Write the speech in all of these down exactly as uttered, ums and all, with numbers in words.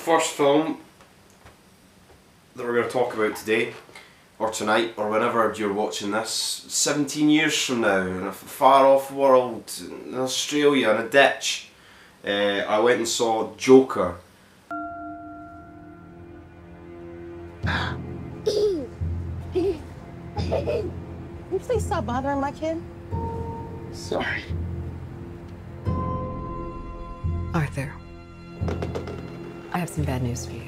first film that we're going to talk about today, or tonight, or whenever you're watching this, seventeen years from now, in a far off world, in Australia, in a ditch, uh, I went and saw Joker. Can you please stop bothering my kid? Sorry. Arthur, I have some bad news for you.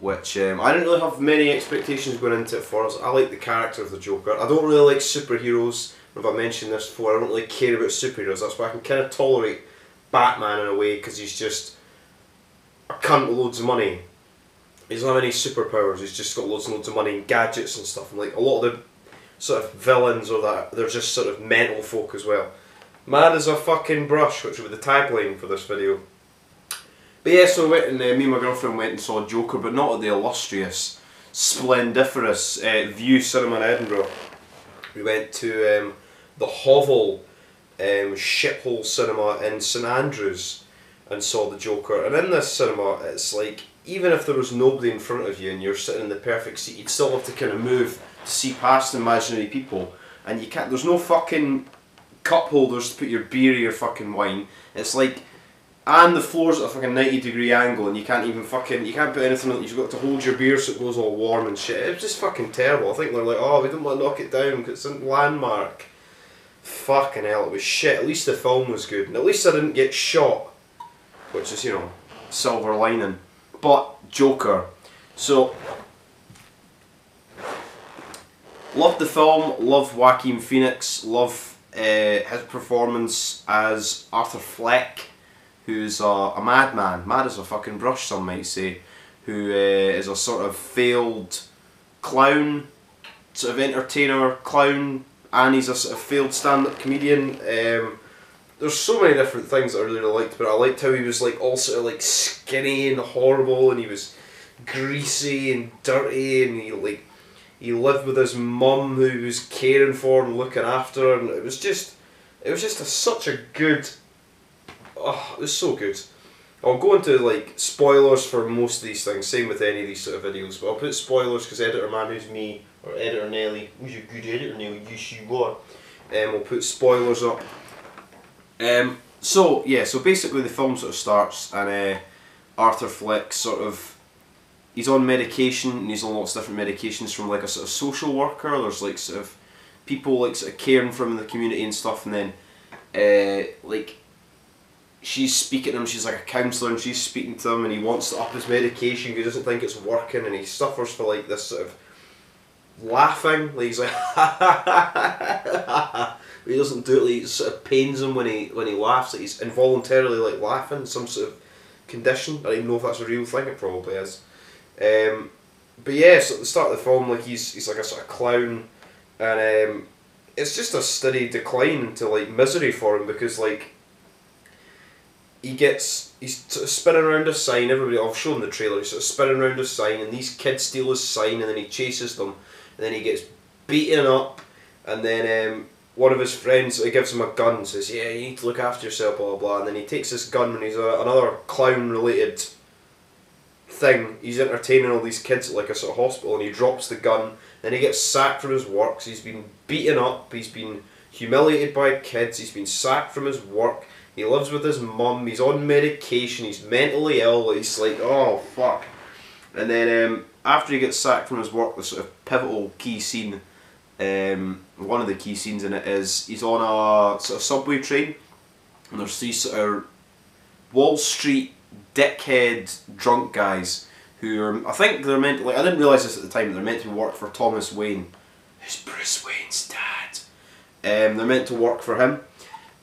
Which, um, I didn't really have many expectations going into it for us. I like the character of the Joker. I don't really like superheroes. If I mentioned this before, I don't really care about superheroes. That's why I can kind of tolerate Batman in a way, because he's just a cunt with loads of money. He doesn't have any superpowers, he's just got loads and loads of money and gadgets and stuff. And like a lot of the sort of villains or that, they're just sort of mental folk as well. Mad as a fucking brush, which would be the tagline for this video. But yeah, so I went and, uh, me and my girlfriend went and saw Joker, but not at the illustrious, splendiferous uh, View Cinema in Edinburgh. We went to um, the Hovel um, Shiphole Cinema in St Andrews and saw the Joker. And in this cinema, it's like, even if there was nobody in front of you and you're sitting in the perfect seat, you'd still have to kind of move to see past imaginary people. And you can't, there's no fucking cup holders to put your beer or your fucking wine. It's like, and the floor's at a fucking ninety degree angle and you can't even fucking, you can't put anything on it, you've got to hold your beer so it goes all warm and shit. It was just fucking terrible. I think they're like, oh, we don't want to knock it down because it's a landmark. Fucking hell, it was shit. At least the film was good. And at least I didn't get shot. Which is, you know, silver lining. But Joker, so loved the film, loved Joaquin Phoenix, loved uh, his performance as Arthur Fleck, who's a, a madman, mad as a fucking brush some might say, who uh, is a sort of failed clown, sort of entertainer clown, and he's a sort of failed stand-up comedian. Um, There's so many different things that I really, really liked, but I liked how he was like all sort of like skinny and horrible, and he was greasy and dirty, and he like he lived with his mum who he was caring for and looking after, and it was just it was just a, such a good, oh, it was so good. I'll go into like spoilers for most of these things, same with any of these sort of videos, but I'll put spoilers because editor man who's me, or editor Nelly, who's a good editor Nelly, yes you are, and um, we'll put spoilers up. Um, so yeah, so basically the film sort of starts and uh, Arthur Fleck sort of, he's on medication and he's on lots of different medications from like a sort of social worker, there's like sort of people like sort of caring for him in the community and stuff, and then uh, like she's speaking to him, she's like a counsellor and she's speaking to him and he wants to up his medication because he doesn't think it's working and he suffers for like this sort of laughing, like he's like ha ha ha ha ha ha. He doesn't do it, like, it sort of pains him when he when he laughs, like he's involuntarily like laughing, some sort of condition. I don't even know if that's a real thing, it probably is. Um, but yeah, so at the start of the film, like he's he's like a sort of clown, and um, it's just a steady decline into like misery for him because like he gets, he's sort of spinning around a sign, everybody, I've shown the trailer, he's sort of spinning around a sign and these kids steal his sign and then he chases them and then he gets beaten up and then um, one of his friends, he gives him a gun and says, yeah, you need to look after yourself, blah, blah, blah. And then he takes this gun and he's a, another clown-related thing. He's entertaining all these kids at like a sort of hospital and he drops the gun. Then he gets sacked from his work. So he's been beaten up. He's been humiliated by kids. He's been sacked from his work. He lives with his mum. He's on medication. He's mentally ill. He's like, oh, fuck. And then um, after he gets sacked from his work, the sort of pivotal key scene, Um, one of the key scenes in it is he's on a sort of subway train and there's these sort of Wall Street dickhead drunk guys who are, I think they're meant to, like, I didn't realise this at the time, but they're meant to work for Thomas Wayne, who's Bruce Wayne's dad. Um, they're meant to work for him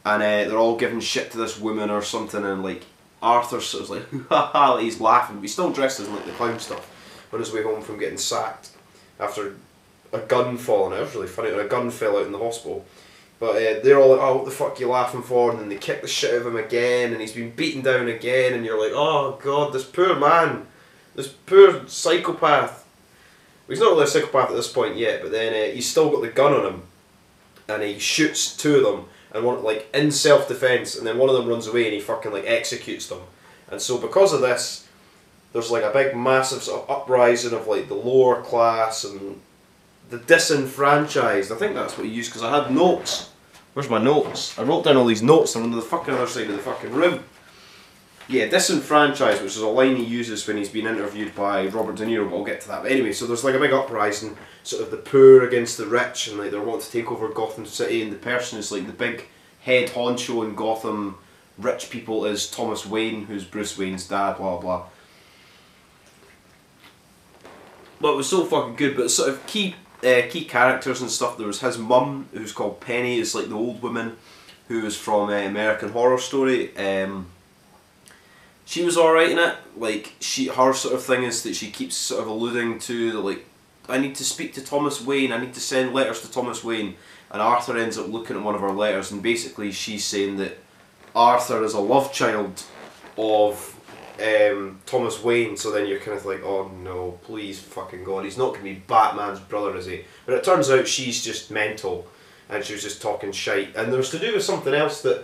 and uh, they're all giving shit to this woman or something, and like Arthur's sort of like haha, he's laughing, but he's still dressed as like the clown stuff on his way home from getting sacked after a gun falling out. It was really funny, and a gun fell out in the hospital. But uh, they're all like, oh, what the fuck are you laughing for? And then they kick the shit out of him again, and he's been beaten down again, and you're like, oh god, this poor man, this poor psychopath. Well, he's not really a psychopath at this point yet, but then uh, he's still got the gun on him, and he shoots two of them, and one like in self-defense, and then one of them runs away and he fucking like executes them. And so because of this, there's like a big massive sort of uprising of like the lower class and the disenfranchised. I think that's what you used, because I had notes. Where's my notes? I wrote down all these notes, they're on the fucking other side of the fucking room. Yeah, disenfranchised, which is a line he uses when he's been interviewed by Robert De Niro, but I'll get to that. But anyway, so there's like a big uprising, sort of the poor against the rich, and like they're wanting to take over Gotham City, and the person is like the big head honcho in Gotham rich people is Thomas Wayne, who's Bruce Wayne's dad, blah blah. But it was so fucking good, but sort of key uh, key characters and stuff. There was his mum, who's called Penny, is like the old woman who was from uh, American Horror Story. Um, She was alright in it. Like, she, her sort of thing is that she keeps sort of alluding to the, like, I need to speak to Thomas Wayne, I need to send letters to Thomas Wayne, and Arthur ends up looking at one of her letters, and basically she's saying that Arthur is a love child of um, Thomas Wayne. So then you're kind of like, oh no, please fucking God, he's not going to be Batman's brother, is he? But it turns out she's just mental, and she was just talking shite, and there was to do with something else that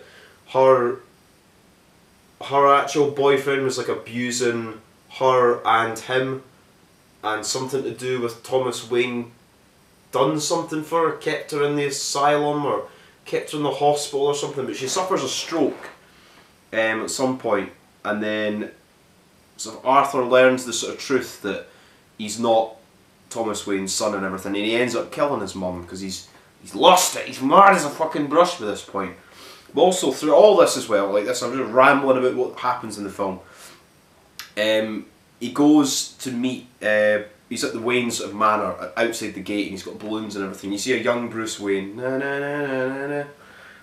her... her actual boyfriend was like abusing her and him, and something to do with Thomas Wayne done something for her, kept her in the asylum or kept her in the hospital or something, but she suffers a stroke um, at some point, and then so Arthur learns the sort of truth that he's not Thomas Wayne's son and everything, and he ends up killing his mum because he's he's lost it, he's mad as a fucking brush by this point. But also through all this as well, like this, I'm just rambling about what happens in the film. Um, he goes to meet, uh, he's at the Wayne's sort of manor outside the gate, and he's got balloons and everything. You see a young Bruce Wayne, na na na na na na.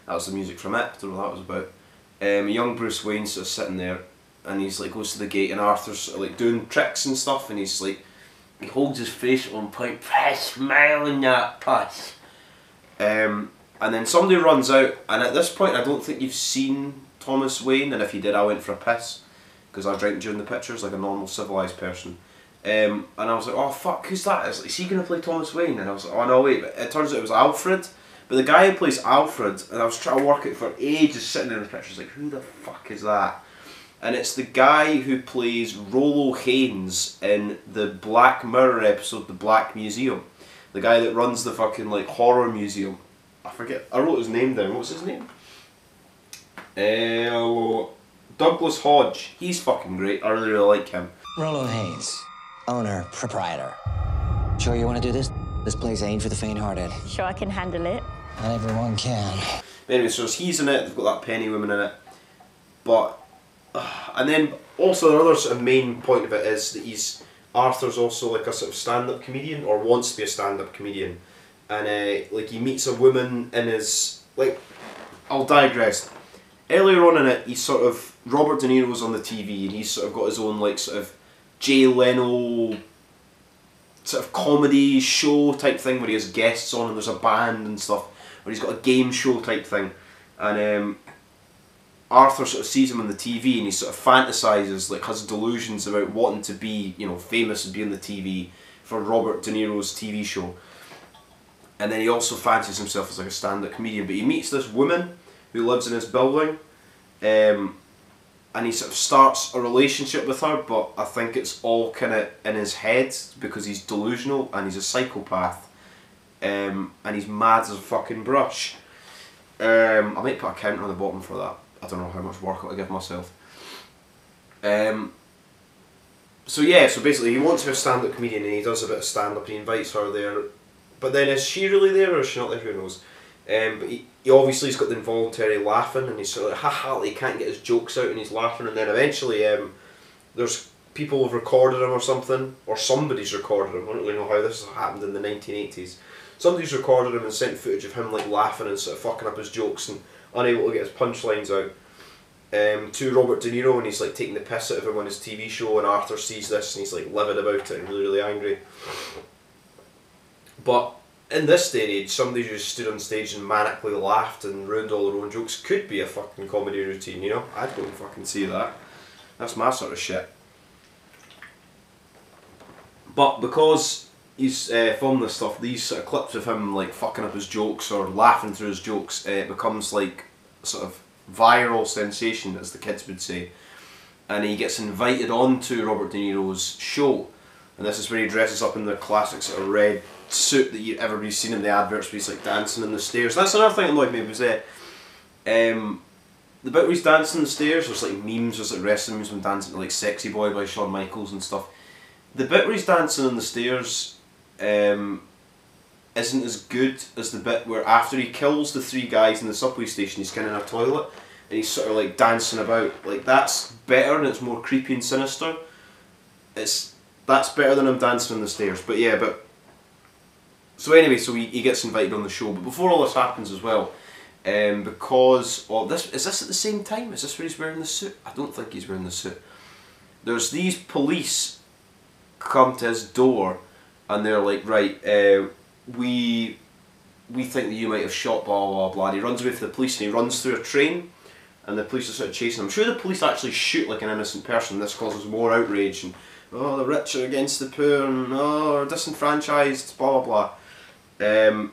That was the music from it, I don't know what that was about. Um, young Bruce Wayne sort of sitting there, and he's like goes to the gate, and Arthur's sort of like doing tricks and stuff, and he's like, he holds his face at one point, press, smiling that puss. Um. And then somebody runs out, and at this point I don't think you've seen Thomas Wayne, and if you did I went for a piss, because I drank during the pictures like a normal civilised person. Um, and I was like, oh fuck, who's that? Is, is he going to play Thomas Wayne? And I was like, oh no wait, but it turns out it was Alfred. But the guy who plays Alfred, and I was trying to work it for ages sitting in the pictures like, who the fuck is that? And it's the guy who plays Rollo Haynes in the Black Mirror episode, The Black Museum. The guy that runs the fucking like horror museum. I forget, I wrote his name down, what's his name? Uh, Douglas Hodge, he's fucking great, I really, really like him. Rollo Haynes, owner, proprietor. Sure you want to do this? This place ain't for the faint-hearted. Sure I can handle it. Not everyone can. Anyway, so he's in it, they've got that Penny woman in it. But, uh, and then also another sort of main point of it is that he's, Arthur's also like a sort of stand-up comedian, or wants to be a stand-up comedian. And uh, like he meets a woman in his, like, I'll digress. Earlier on in it, he's sort of, Robert De Niro's on the T V, and he's sort of got his own like sort of Jay Leno sort of comedy show type thing where he has guests on and there's a band and stuff, where he's got a game show type thing. And um, Arthur sort of sees him on the T V, and he sort of fantasises, like has delusions about wanting to be, you know, famous and be on the T V for Robert De Niro's T V show. And then he also fancies himself as like a stand-up comedian, but he meets this woman who lives in his building, um, and he sort of starts a relationship with her, but I think it's all kind of in his head because he's delusional and he's a psychopath, um, and he's mad as a fucking brush. Um, I might put a counter on the bottom for that. I don't know how much work I'll give myself. Um, so yeah, so basically he wants to be a stand-up comedian, and he does a bit of stand-up, he invites her there. But then is she really there or is she not there? Who knows? Um, but he, he obviously has got the involuntary laughing, and he's sort of like, ha ha, like, he can't get his jokes out and he's laughing, and then eventually um, there's people have recorded him or something, or somebody's recorded him, I don't really know how this has happened in the nineteen eighties. Somebody's recorded him and sent footage of him like laughing and sort of fucking up his jokes and unable to get his punchlines out um, to Robert De Niro, and he's like taking the piss out of him on his T V show, and Arthur sees this and he's like livid about it and really, really angry. But in this day and age, somebody who stood on stage and manically laughed and ruined all their own jokes could be a fucking comedy routine, you know? I'd go and fucking see that. That's my sort of shit. But because he's uh, filmed this stuff, these sort of clips of him like fucking up his jokes or laughing through his jokes, uh, becomes like a sort of viral sensation, as the kids would say. And he gets invited on to Robert De Niro's show, and this is where he dresses up in the classic sort of red suit that you everybody's seen in the adverts, where he's like dancing on the stairs. That's another thing that annoyed me, was that um, the bit where he's dancing on the stairs, there's like memes, there's like wrestling memes, him dancing to like Sexy Boy by Shawn Michaels and stuff. The bit where he's dancing on the stairs um, isn't as good as the bit where after he kills the three guys in the subway station, he's kind of in a toilet and he's sort of like dancing about. Like, that's better, and it's more creepy and sinister. It's that's better than him dancing on the stairs. But yeah, but so anyway, so he, he gets invited on the show. But before all this happens as well, um, because of this, is this at the same time? Is this where he's wearing the suit? I don't think he's wearing the suit. There's these police come to his door, and they're like, right, uh, we we think that you might have shot blah blah blah. And he runs away from the police, and he runs through a train, and the police are sort of chasing him. I'm sure the police actually shoot like an innocent person. This causes more outrage, and oh, the rich are against the poor, and oh, disenfranchised, blah blah blah. Um,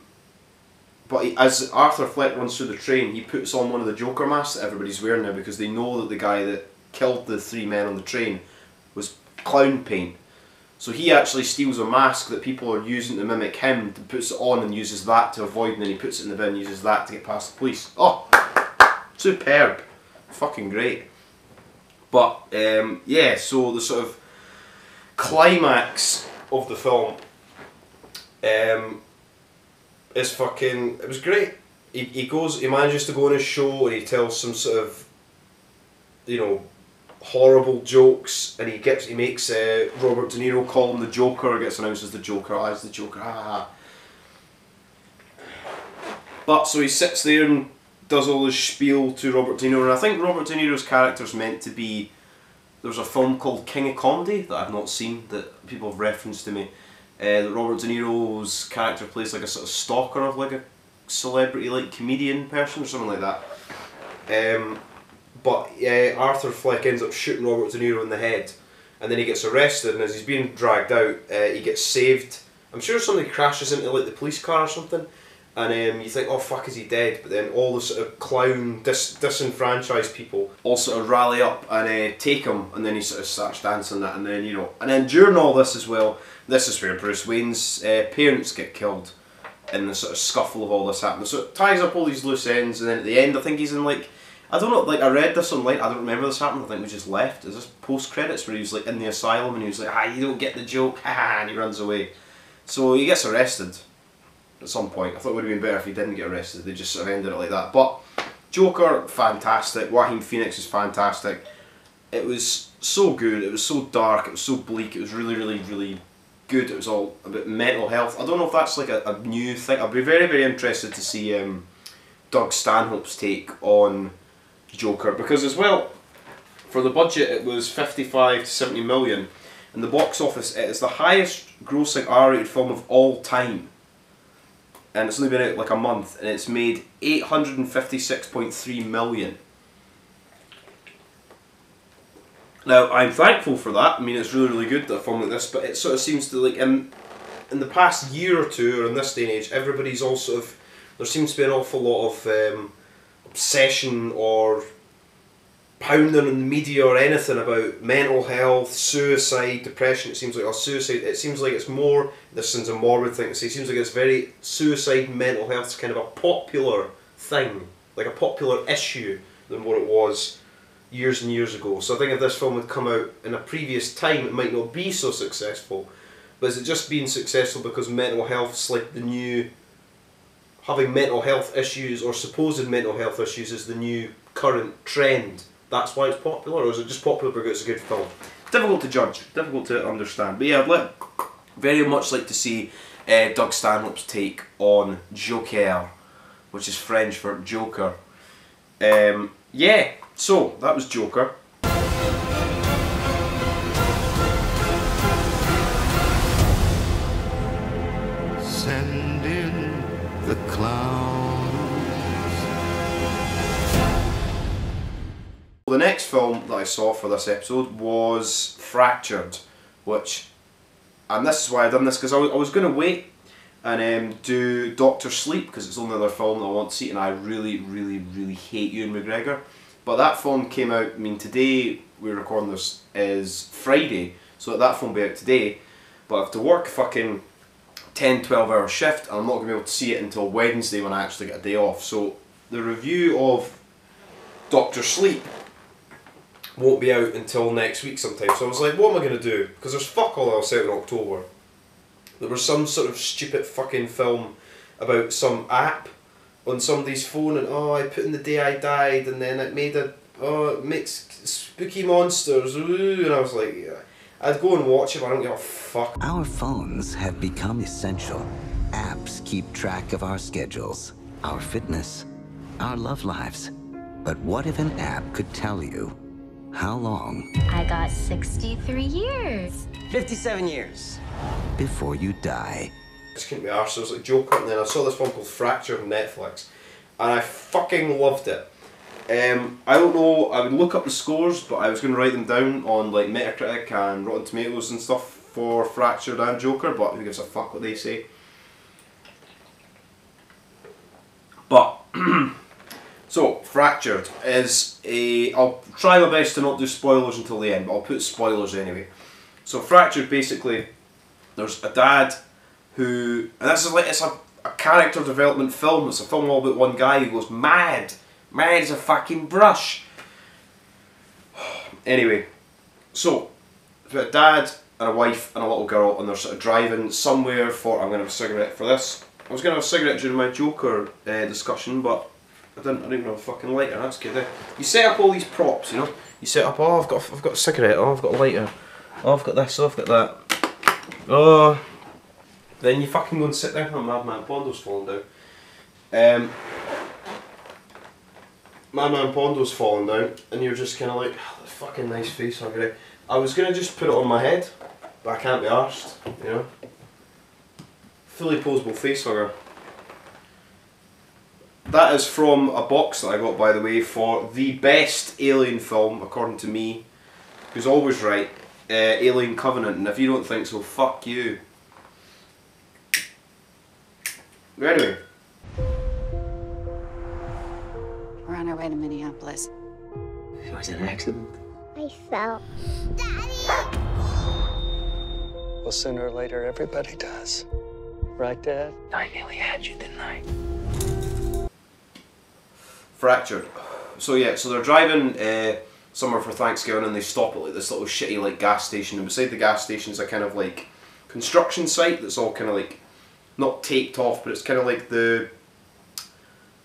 but he, as Arthur Fleck runs through the train, he puts on one of the Joker masks that everybody's wearing now, because they know that the guy that killed the three men on the train was Clown Paint. So he actually steals a mask that people are using to mimic him, and puts it on and uses that to avoid, and then he puts it in the bin and uses that to get past the police. Oh, superb. Fucking great. But, um, yeah, so the sort of climax of the film um, is fucking, it was great. He, he goes, he manages to go on his show, and he tells some sort of, you know, horrible jokes, and he gets he makes uh, Robert De Niro call him the Joker, gets announced as the Joker, ah, it's the Joker, ah, but so he sits there and does all his spiel to Robert De Niro, and I think Robert De Niro's character's meant to be, there's a film called King of Comedy that I've not seen, that people have referenced to me, uh, that Robert De Niro's character plays like a sort of stalker of like a celebrity, like comedian person or something like that. Um, But uh, Arthur Fleck ends up shooting Robert De Niro in the head, and then he gets arrested, and as he's being dragged out, uh, he gets saved. I'm sure somebody crashes into like the police car or something, and um, you think, oh fuck, is he dead? But then all the sort of clown, dis disenfranchised people all sort of rally up and uh, take him, and then he sort of starts dancing that, and then, you know, and then during all this as well, this is where Bruce Wayne's uh, parents get killed in the sort of scuffle of all this happening. So it ties up all these loose ends, and then at the end I think he's in like, I don't know, like I read this online, I don't remember this happening, I think we just left. Is this post-credits where he was like in the asylum and he was like, ah, you don't get the joke, haha, and he runs away. So he gets arrested at some point. I thought it would have been better if he didn't get arrested, they just sort of ended it like that. But Joker, fantastic, Joaquin Phoenix is fantastic. It was so good, it was so dark, it was so bleak, it was really, really, really good. It was all about mental health. I don't know if that's like a, a new thing. I'd be very, very interested to see um, Doug Stanhope's take on Joker, because as well, for the budget it was fifty-five to seventy million, and the box office, it is the highest grossing R rated film of all time, and it's only been out like a month, and it's made eight hundred fifty-six point three million. Now I'm thankful for that. I mean, it's really, really good that a film like this, but it sort of seems to like in, in the past year or two, or in this day and age, everybody's all sort of, there seems to be an awful lot of um, obsession or pounding on the media or anything about mental health, suicide, depression. It seems like, or suicide, it seems like it's more, this is a morbid thing to say, it seems like it's very, suicide, mental health is kind of a popular thing, like a popular issue than what it was years and years ago. So I think if this film had come out in a previous time, it might not be so successful. But is it just being successful because mental health's like the new, having mental health issues or supposed mental health issues is the new current trend, that's why it's popular, or is it just popular because it's a good film? Difficult to judge, difficult to understand, but yeah, I'd like, very much like to see uh, Doug Stanhope's take on Joker, which is French for Joker. Um, yeah, so that was Joker. The clowns. The next film that I saw for this episode was Fractured, which and this is why I've done this, because I, I was going to wait and um, do Doctor Sleep, because it's the only other film that I want to see, and I really, really, really hate Ewan McGregor. But that film came out, I mean, today, we're recording this, is Friday, so that film will be out today, but I have to work fucking ten, twelve hour shift, and I'm not going to be able to see it until Wednesday when I actually get a day off, so the review of Doctor Sleep won't be out until next week sometime, so I was like, what am I going to do? Because there's fuck all else out in October. There was some sort of stupid fucking film about some app on somebody's phone, and oh, I put in the day I died, and then it made a, oh, it makes spooky monsters, ooh, and I was like, yeah. I'd go and watch it, but I don't give a fuck. Our phones have become essential. Apps keep track of our schedules, our fitness, our love lives. But what if an app could tell you how long? I got sixty-three years. fifty-seven years. Before you die. This couldn't be arsed, so I was like Joker, and then I saw this film called Fractured on Netflix, and I fucking loved it. Um, I don't know, I would look up the scores, but I was going to write them down on like Metacritic and Rotten Tomatoes and stuff for Fractured and Joker, but who gives a fuck what they say. But, so, Fractured is a, I'll try my best to not do spoilers until the end, but I'll put spoilers anyway. So Fractured, basically, there's a dad who, and this is like, it's a, a character development film, it's a film all about one guy who goes mad. Mad as a fucking brush. Anyway, so a dad and a wife and a little girl, and they're sort of driving somewhere for. I'm going to have a cigarette for this. I was going to have a cigarette during my Joker uh, discussion, but I didn't. I didn't even have a fucking lighter. That's good. You set up all these props, you know. You set up. Oh, I've got. I've got a cigarette. Oh, I've got a lighter. Oh, I've got this. Oh, I've got that. Oh. Then you fucking go and sit down. Oh, Madman Pondo's falling down. Um. Madman Pondo's falling down, and you're just kind of like, oh, that fucking nice face hugger. Okay. I was going to just put it on my head, but I can't be arsed, you know. Fully posable face hugger. That is from a box that I got, by the way, for the best Alien film, according to me, who's always right, uh, Alien Covenant, and if you don't think so, fuck you. Anyway. On our way to Minneapolis. It was an accident. I fell. Daddy! Well, sooner or later, everybody does. Right, Dad? I nearly had you, didn't I? Fractured. So yeah, so they're driving uh, somewhere for Thanksgiving, and they stop at like this little shitty like gas station, and beside the gas station is a kind of like construction site that's all kind of like, not taped off, but it's kind of like the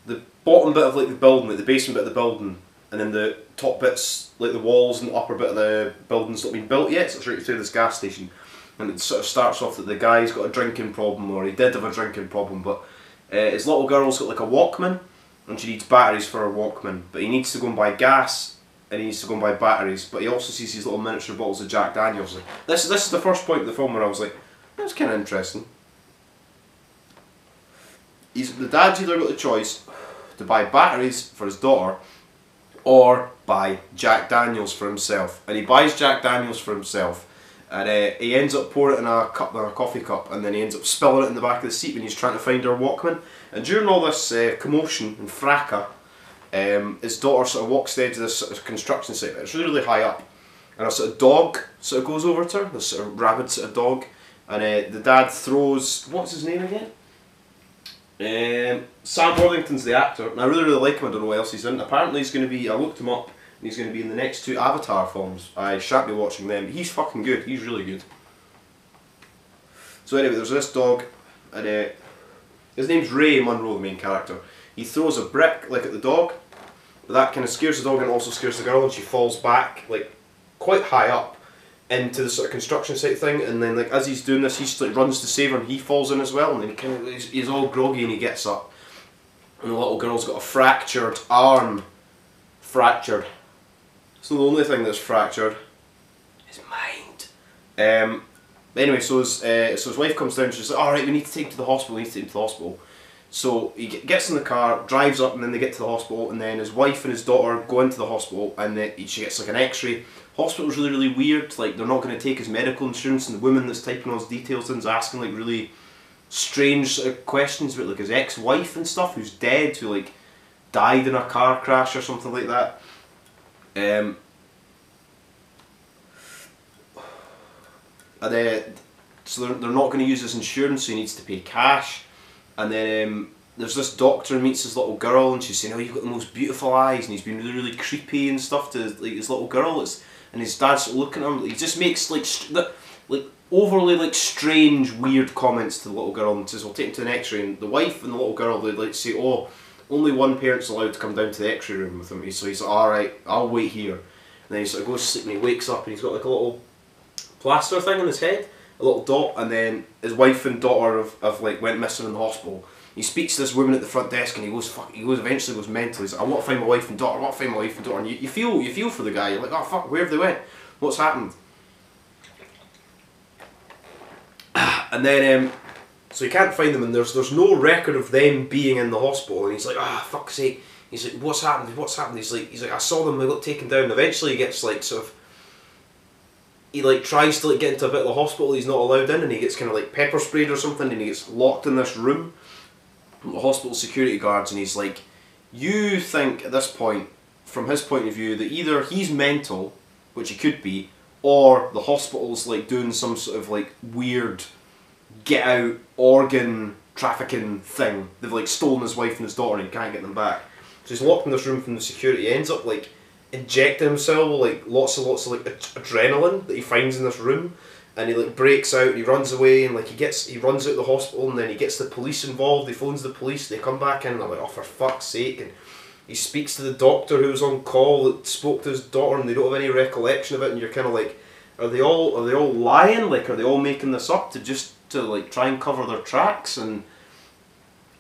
the bottom bit of like the building, like the basement bit of the building, and then the top bits, like the walls and the upper bit of the building's not been built yet, so it's right through this gas station. And it sort of starts off that the guy's got a drinking problem, or he did have a drinking problem, but uh, his little girl's got like a Walkman, and she needs batteries for her Walkman, but he needs to go and buy gas, and he needs to go and buy batteries, but he also sees these little miniature bottles of Jack Daniels. Like, this, this is the first point of the film where I was like, that's kind of interesting. He's, the dad's either got the choice to buy batteries for his daughter or buy Jack Daniels for himself, and he buys Jack Daniels for himself, and uh, he ends up pouring it in a cup, in a coffee cup, and then he ends up spilling it in the back of the seat when he's trying to find her Walkman. And during all this uh, commotion and fracas, um, his daughter sort of walks to the edge of this sort of construction site, it's really, really high up, and a sort of dog sort of goes over to her, this sort of rabid sort of dog, and uh, the dad throws, what's his name again? Um, Sam Worthington's the actor, and I really, really like him. I don't know what else he's in. Apparently he's going to be, I looked him up, and he's going to be in the next two Avatar films. I shan't be watching them. He's fucking good. He's really good. So anyway, there's this dog, and uh, his name's Ray Munro, the main character. He throws a brick, like, at the dog, but that kind of scares the dog and also scares the girl, and she falls back, like, quite high up into the sort of construction site thing, and then like as he's doing this, he just, like, runs to save her, and he falls in as well, and then he kind of he's, he's all groggy, and he gets up, and the little girl's got a fractured arm. Fractured. So the only thing that's fractured is mind. Um. Anyway, so his uh, so his wife comes down. She's like, "All right, we need to take him to the hospital. We need to take him to the hospital." So he gets in the car, drives up, and then they get to the hospital, and then his wife and his daughter go into the hospital, and then she gets like an x-ray. Hospital's really, really weird, like they're not going to take his medical insurance, and the woman that's typing all his details in is asking like really strange uh, questions about like his ex-wife and stuff, who's dead, who like died in a car crash or something like that. Um, and then, so they're, they're not going to use his insurance, so he needs to pay cash. And then um, there's this doctor who meets this little girl, and she's saying, "Oh, you've got the most beautiful eyes," and he's been really, really creepy and stuff to like his little girl. It's, and his dad's looking at him. He just makes like the, like overly like strange, weird comments to the little girl, and says, "We'll take him to an X-ray." And the wife and the little girl, they like say, "Oh, only one parent's allowed to come down to the X-ray room with him." So he's like, "All right, I'll wait here." And then he sort of goes to sleep, and he wakes up, and he's got like a little plaster thing on his head, a little dot, and then his wife and daughter have, have like went missing in the hospital. He speaks to this woman at the front desk, and he goes, fuck, he goes, eventually goes mental. He's like, I want to find my wife and daughter, I want to find my wife and daughter. And you, you feel, you feel for the guy. You're like, oh fuck, where have they went? What's happened? And then, um, so he can't find them, and there's, there's no record of them being in the hospital. And he's like, ah, oh, fuck's sake. He's like, what's happened? What's happened? He's like, he's like, I saw them, they got taken down. And eventually he gets like, sort of, he like tries to like get into a bit of the hospital he's not allowed in, and he gets kind of like pepper sprayed or something, and he gets locked in this room from the hospital security guards, and he's like, you think at this point, from his point of view, that either he's mental, which he could be, or the hospital's like doing some sort of like weird get out organ trafficking thing. They've like stolen his wife and his daughter, and he can't get them back. So he's locked in this room from the security. He ends up like injecting himself with like lots and lots of like ad adrenaline that he finds in this room, and he like breaks out, and he runs away, and like he gets, he runs out of the hospital, and then he gets the police involved. He phones the police, they come back in, and they're like, oh for fuck's sake. And he speaks to the doctor who was on call that spoke to his daughter, and they don't have any recollection of it, and you're kind of like, are they all are they all lying? Like, are they all making this up to just to like try and cover their tracks? And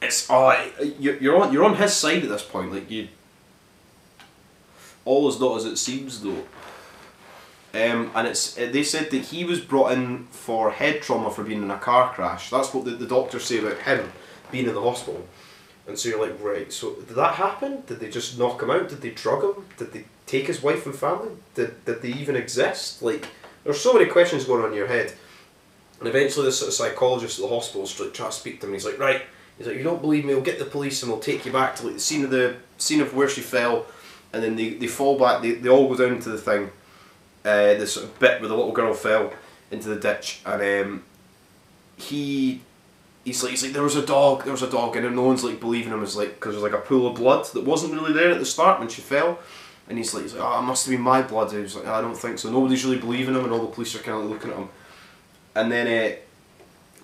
it's oh you're you're on you're on his side at this point. Like, you, all is not as it seems, though. Um, and it's they said that he was brought in for head trauma for being in a car crash. That's what the, the doctors say about him being in the hospital. And so you're like, right, so did that happen? Did they just knock him out? Did they drug him? Did they take his wife and family? Did, did they even exist? Like, there's so many questions going on in your head. And eventually this sort of psychologist at the hospital is like, trying to speak to him, and he's like, right, he's like, you don't believe me, we'll get the police and we'll take you back to like the scene of the scene of where she fell. And then they, they fall back, they, they all go down to the thing, uh, this sort of bit where the little girl fell into the ditch, and um, he, he's like, he's like, there was a dog, there was a dog, and no one's like believing him, is like, because there's like a pool of blood that wasn't really there at the start when she fell, and he's like, he's like, oh, it must have been my blood. And he's like, I don't think so. Nobody's really believing him, and all the police are kind of looking at him. And then uh,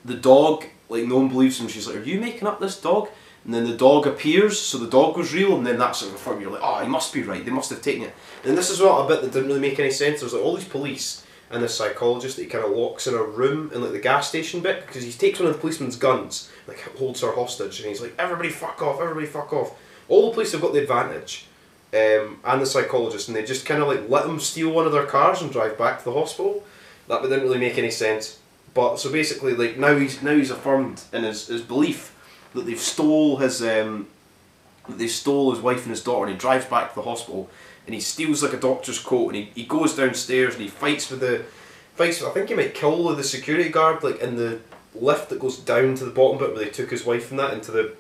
the dog, like, no one believes him. She's like, are you making up this dog? And then the dog appears, so the dog was real, and then that sort of thing, you're like, oh, he must be right, they must have taken it. And this is what a bit that didn't really make any sense. There's like all these police and this psychologist that he kind of locks in a room in like the gas station bit, because he takes one of the policeman's guns, like holds her hostage, and he's like, everybody fuck off, everybody fuck off. All the police have got the advantage, um, and the psychologist, and they just kind of like let him steal one of their cars and drive back to the hospital. That didn't really make any sense. But so basically, like, now he's now he's affirmed in his, his belief that they've stole his, um, that they stole his wife and his daughter, and he drives back to the hospital, and he steals like a doctor's coat, and he, he goes downstairs, and he fights with the, fights with, I think he might kill the security guard, like in the lift that goes down to the bottom bit where they took his wife and that into the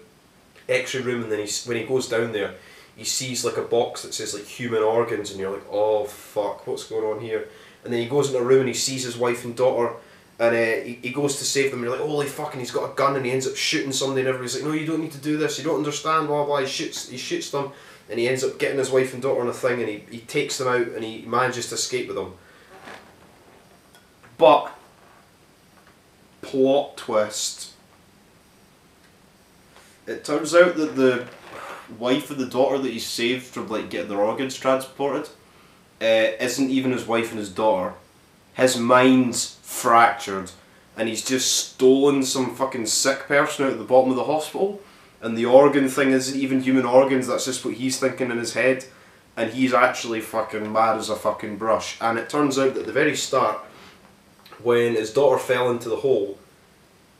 X-ray room, and then he, when he goes down there, he sees like a box that says like human organs, and you're like, oh fuck, what's going on here? And then he goes into a room, and he sees his wife and daughter. And uh, he, he goes to save them, and you're like, holy fuck, and he's got a gun, and he ends up shooting somebody, and everybody's like, no, you don't need to do this, you don't understand, blah, blah, he shoots, he shoots them, and he ends up getting his wife and daughter on a thing, and he, he takes them out, and he manages to escape with them. But, plot twist. It turns out that the wife and the daughter that he saved from, like, getting their organs transported, uh, isn't even his wife and his daughter. His mind's fractured, and he's just stolen some fucking sick person out of the bottom of the hospital, and the organ thing isn't even human organs, that's just what he's thinking in his head, and he's actually fucking mad as a fucking brush. And it turns out that at the very start, when his daughter fell into the hole,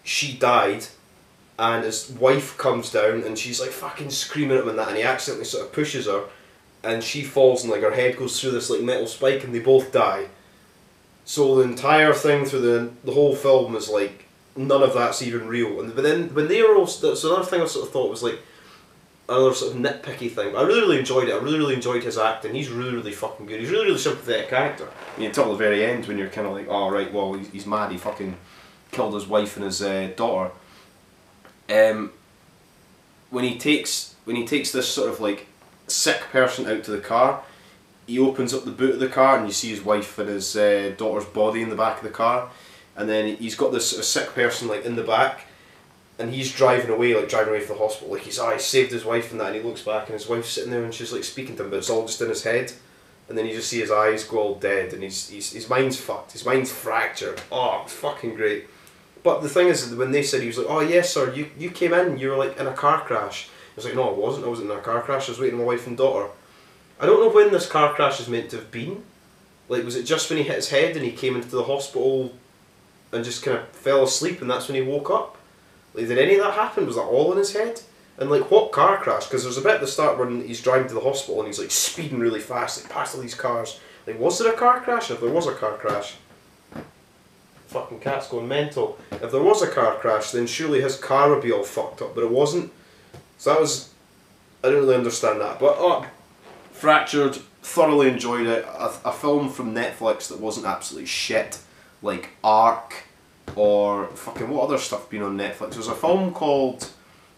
she died, and his wife comes down and she's like fucking screaming at him and that, and he accidentally sort of pushes her and she falls and like her head goes through this like metal spike and they both die. So the entire thing through the the whole film is like none of that's even real. And but then when they were all, that's another thing I sort of thought was like another sort of nitpicky thing. But I really really enjoyed it. I really really enjoyed his acting. He's really really fucking good. He's really really sympathetic actor. Yeah, until the very end when you're kind of like, oh right, well he's, he's mad. He fucking killed his wife and his uh, daughter. Um, when he takes when he takes this sort of like sick person out to the car, he opens up the boot of the car and you see his wife and his uh, daughter's body in the back of the car, and then he's got this sort of sick person like in the back, and he's driving away, like driving away from the hospital, like he's ah, he saved his wife and that, and he looks back and his wife's sitting there and she's like speaking to him, but it's all just in his head, and then you just see his eyes go all dead, and he's, he's, his mind's fucked, his mind's fractured. Oh, it's fucking great. But the thing is, when they said, he was like, oh yes sir, you, you came in, you were like in a car crash. I was like, no I wasn't, I wasn't in a car crash, I was waiting on my wife and daughter. I don't know when this car crash is meant to have been. Like, was it just when he hit his head and he came into the hospital and just kind of fell asleep and that's when he woke up? Like, did any of that happen? Was that all in his head? And like, what car crash? Because there's a bit at the start when he's driving to the hospital and he's like speeding really fast, like past all these cars. Like, was there a car crash? If there was a car crash, fucking cat's going mental. If there was a car crash, then surely his car would be all fucked up, but it wasn't. So that was, I didn't really understand that. But oh, Fractured, thoroughly enjoyed it. A, a film from Netflix that wasn't absolutely shit, like Ark, or fucking what other stuff been on Netflix. There's a film called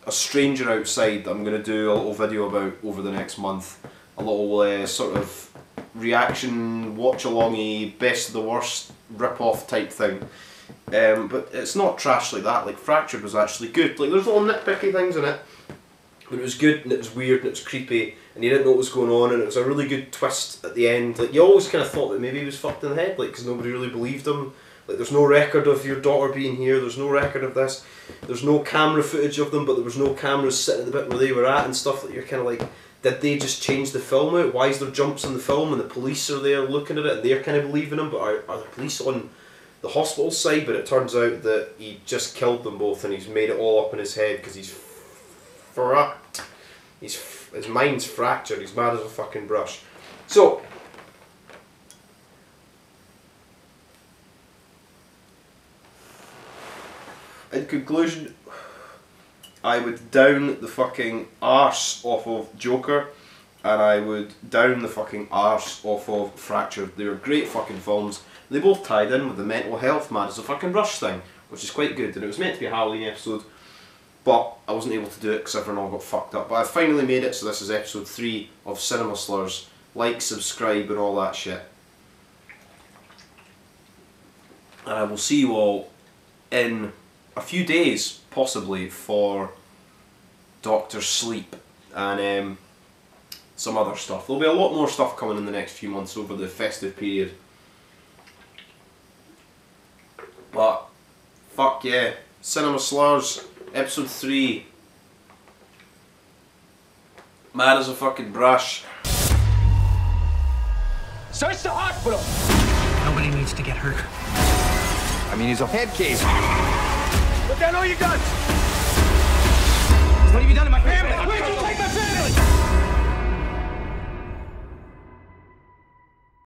A Stranger Outside that I'm going to do a little video about over the next month. A little uh, sort of reaction, watch-along-y, best of the worst rip-off type thing. Um, but it's not trash like that. Like, Fractured was actually good. Like, there's little nitpicky things in it, but it was good and it was weird and it was creepy and you didn't know what was going on, and it was a really good twist at the end. Like, you always kind of thought that maybe he was fucked in the head, like, because nobody really believed him. Like, there's no record of your daughter being here, there's no record of this, there's no camera footage of them, but there was no cameras sitting at the bit where they were at and stuff. Like, you're kind of like, did they just change the film out? Why is there jumps in the film and the police are there looking at it and they're kind of believing him, but are, are the police on the hospital side? But it turns out that he just killed them both and he's made it all up in his head because he's fucked. He's f his mind's fractured, he's mad as a fucking brush. So, in conclusion, I would down the fucking arse off of Joker, and I would down the fucking arse off of Fractured. They were great fucking films. They both tied in with the mental health mad as a fucking rush thing, which is quite good, and it was meant to be a Halloween episode, but I wasn't able to do it because everyone all got fucked up. But I finally made it, so this is episode three of Cinema Slurs. Like, subscribe and all that shit. And I will see you all in a few days, possibly, for Doctor Sleep and um, some other stuff. There'll be a lot more stuff coming in the next few months over the festive period. But, fuck yeah. Cinema Slurs, episode three. Mad as a fucking brush. Search the hospital! Nobody needs to get hurt. I mean, he's a head case. Put down all your guns! What have you done to my family? Where'd you take my family?